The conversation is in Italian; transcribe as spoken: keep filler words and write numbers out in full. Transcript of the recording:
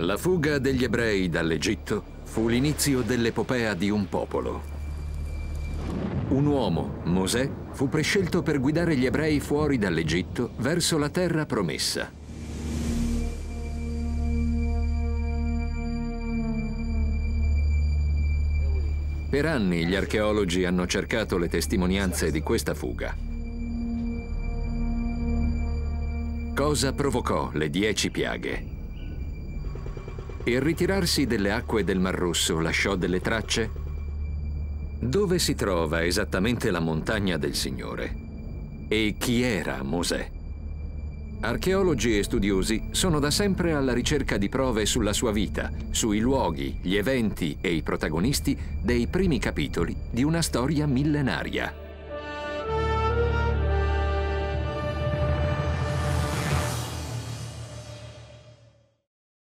La fuga degli ebrei dall'Egitto fu l'inizio dell'epopea di un popolo. Un uomo, Mosè, fu prescelto per guidare gli ebrei fuori dall'Egitto verso la terra promessa. Per anni gli archeologi hanno cercato le testimonianze di questa fuga. Cosa provocò le dieci piaghe? Il ritirarsi delle acque del Mar Rosso lasciò delle tracce? Dove si trova esattamente la montagna del Signore? E chi era Mosè? Archeologi e studiosi sono da sempre alla ricerca di prove sulla sua vita, sui luoghi, gli eventi e i protagonisti dei primi capitoli di una storia millenaria.